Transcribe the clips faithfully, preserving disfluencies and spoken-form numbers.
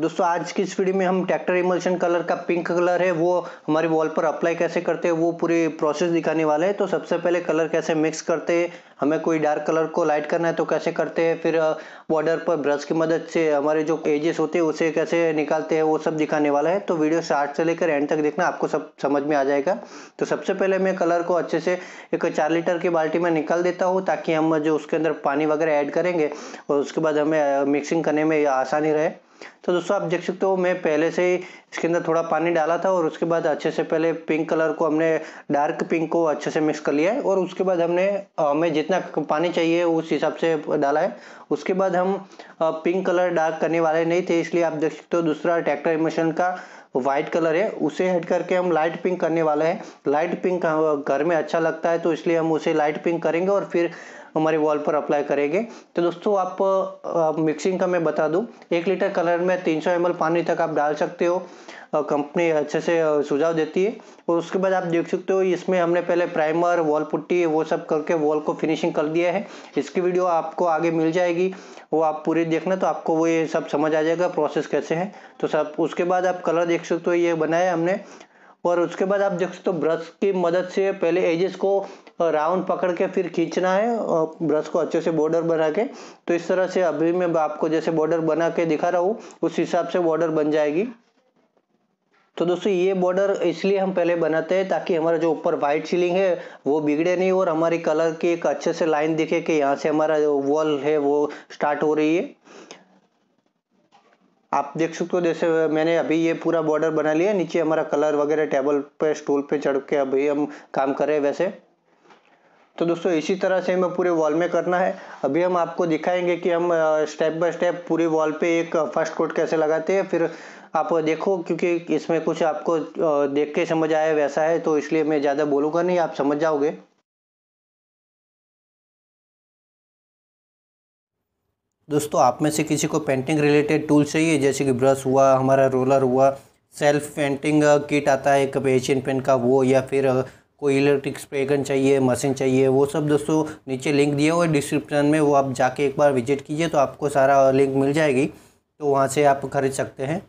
दोस्तों आज की इस वीडियो में हम ट्रैक्टर इमल्शन कलर का पिंक कलर है वो हमारे वॉल पर अप्लाई कैसे करते हैं वो पूरी प्रोसेस दिखाने वाला है। तो सबसे पहले कलर कैसे मिक्स करते हैं, हमें कोई डार्क कलर को लाइट करना है तो कैसे करते हैं, फिर बॉर्डर पर ब्रश की मदद से हमारे जो एजेस होते हैं उसे कैसे निकालते हैं वो सब दिखाने वाला है। तो वीडियो स्टार्ट से लेकर एंड तक देखना, आपको सब समझ में आ जाएगा। तो सबसे पहले मैं कलर को अच्छे से एक चार लीटर की बाल्टी में निकाल देता हूँ ताकि हम जो उसके अंदर पानी वगैरह ऐड करेंगे और उसके बाद हमें मिक्सिंग करने में आसानी रहे। तो दोस्तों आप देख सकते हो मैं पहले से ही इसके अंदर थोड़ा पानी डाला था और उसके बाद अच्छे से पहले पिंक कलर को हमने डार्क पिंक को अच्छे से मिक्स कर लिया है और उसके बाद हमने हमें जितना पानी चाहिए उस हिसाब से डाला है। उसके बाद हम पिंक कलर डार्क करने वाले नहीं थे, इसलिए आप देख सकते हो दूसरा ट्रैक्टर इमल्शन का वाइट कलर है उसे हट करके हम लाइट पिंक करने वाले हैं। लाइट पिंक घर में अच्छा लगता है तो इसलिए हम उसे लाइट पिंक करेंगे और फिर हमारे वॉल पर अप्लाई करेंगे। तो दोस्तों आप, आप मिक्सिंग का मैं बता दूं, एक लीटर कलर में तीन सौ एम एल पानी तक आप डाल सकते हो, कंपनी अच्छे से सुझाव देती है। और उसके बाद आप देख सकते हो इसमें हमने पहले प्राइमर वॉल पुट्टी वो सब करके वॉल को फिनिशिंग कर दिया है। इसकी वीडियो आपको आगे मिल जाएगी, वो आप पूरी देखना तो आपको वो ये सब समझ आ जाएगा प्रोसेस कैसे है। तो सब उसके बाद आप कलर देख सकते हो ये बनाया हमने। और उसके बाद आप देख सकते हो ब्रश की मदद से पहले एजेस को राउंड पकड़ के फिर खींचना है और ब्रश को अच्छे से बॉर्डर बना के, तो इस तरह से अभी मैं आपको जैसे बॉर्डर बना के दिखा रहा हूँ उस हिसाब से बॉर्डर बन जाएगी। तो दोस्तों ये बॉर्डर इसलिए हम पहले बनाते हैं ताकि हमारा जो ऊपर वाइट सीलिंग है वो बिगड़े नहीं और हमारी कलर की एक अच्छे से लाइन दिखे कि यहाँ से हमारा जो वॉल है वो स्टार्ट हो रही है। आप देख सकते हो जैसे मैंने अभी ये पूरा बॉर्डर बना लिया, नीचे हमारा कलर वगैरह टेबल पे स्टूल पे चढ़ के अभी हम काम कर रहे हैं वैसे। तो दोस्तों इसी तरह से हमें पूरे वॉल में करना है। अभी हम आपको दिखाएंगे कि हम स्टेप बाय स्टेप पूरी वॉल पे एक फर्स्ट कोट कैसे लगाते हैं, फिर आप देखो क्योंकि इसमें कुछ आपको देख के समझ आया वैसा है तो इसलिए मैं ज़्यादा बोलूँगा नहीं, आप समझ जाओगे। दोस्तों आप में से किसी को पेंटिंग रिलेटेड टूल चाहिए जैसे कि ब्रश हुआ, हमारा रोलर हुआ, सेल्फ पेंटिंग किट आता है एक एशियन पेंट का वो, या फिर कोई इलेक्ट्रिक स्प्रे गन चाहिए, मशीन चाहिए, वो सब दोस्तों नीचे लिंक दिया हुआ है डिस्क्रिप्शन में, वो आप जाके एक बार विजिट कीजिए तो आपको सारा लिंक मिल जाएगी, तो वहाँ से आप खरीद सकते हैं।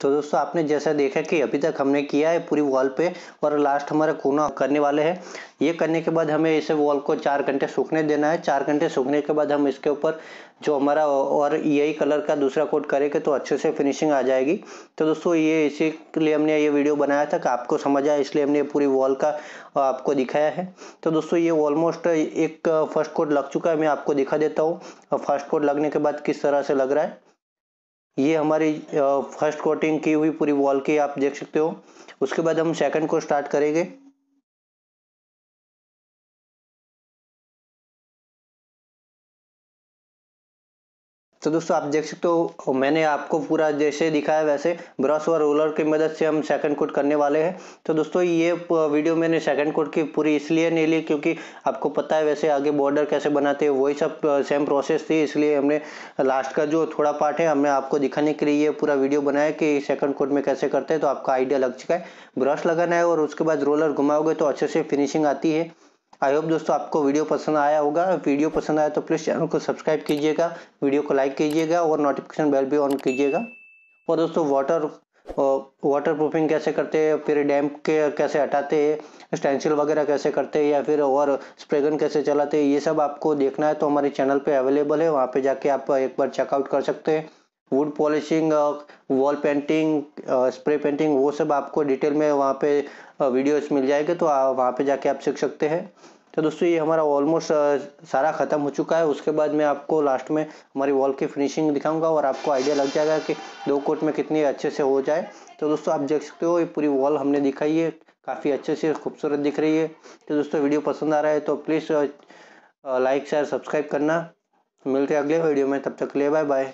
तो दोस्तों आपने जैसा देखा कि अभी तक हमने किया है पूरी वॉल पे और लास्ट हमारा कोना करने वाले हैं। ये करने के बाद हमें इसे वॉल को चार घंटे सूखने देना है। चार घंटे सूखने के बाद हम इसके ऊपर जो हमारा और यही कलर का दूसरा कोट करेंगे तो अच्छे से फिनिशिंग आ जाएगी। तो दोस्तों ये इसी के लिए हमने ये वीडियो बनाया था कि आपको समझ आए, इसलिए हमने पूरी वॉल का आपको दिखाया है। तो दोस्तों ये ऑलमोस्ट एक फर्स्ट कोट लग चुका है, मैं आपको दिखा देता हूँ फर्स्ट कोट लगने के बाद किस तरह से लग रहा है। ये हमारी फर्स्ट कोटिंग की हुई पूरी वॉल की आप देख सकते हो। उसके बाद हम सेकंड को स्टार्ट करेंगे। तो दोस्तों आप देख सकते हो मैंने आपको पूरा जैसे दिखाया वैसे ब्रश और रोलर की मदद से हम सेकंड कोट करने वाले हैं। तो दोस्तों ये वीडियो मैंने सेकंड कोट की पूरी इसलिए नहीं ली क्योंकि आपको पता है वैसे आगे बॉर्डर कैसे बनाते हैं वही सब सेम प्रोसेस थी, इसलिए हमने लास्ट का जो थोड़ा पार्ट है हमने आपको दिखाने के लिए ये पूरा वीडियो बनाया कि सेकंड कोट में कैसे करते हैं। तो आपका आइडिया लग चुका है, ब्रश लगाना है और उसके बाद रोलर घुमाओगे तो अच्छे से फिनिशिंग आती है। आई होप दोस्तों आपको वीडियो पसंद आया होगा। वीडियो पसंद आया तो प्लीज़ चैनल को सब्सक्राइब कीजिएगा, वीडियो को लाइक कीजिएगा और नोटिफिकेशन बेल भी ऑन कीजिएगा। और दोस्तों वाटर वाटर प्रूफिंग कैसे करते हैं, फिर डैम्प के कैसे हटाते हैं, स्टेंसिल वगैरह कैसे करते हैं या फिर और स्प्रे गन कैसे चलाते हैं, ये सब आपको देखना है तो हमारे चैनल पर अवेलेबल है, वहाँ पर जाके आप एक बार चेकआउट कर सकते हैं। Wood polishing, wall painting, spray painting, वो सब आपको डिटेल में वहाँ पे वीडियोस मिल जाएंगे तो वहाँ पे जाके आप सीख सकते हैं। तो दोस्तों ये हमारा ऑलमोस्ट सारा ख़त्म हो चुका है। उसके बाद मैं आपको लास्ट में हमारी वॉल की फिनिशिंग दिखाऊंगा और आपको आइडिया लग जाएगा कि दो कोट में कितनी अच्छे से हो जाए। तो दोस्तों आप देख सकते हो ये पूरी वॉल हमने दिखाई है, काफ़ी अच्छे से खूबसूरत दिख रही है। तो दोस्तों वीडियो पसंद आ रहा है तो प्लीज़ लाइक शेयर सब्सक्राइब करना। मिलते हैं अगले वीडियो में, तब तक ले बाय बाय।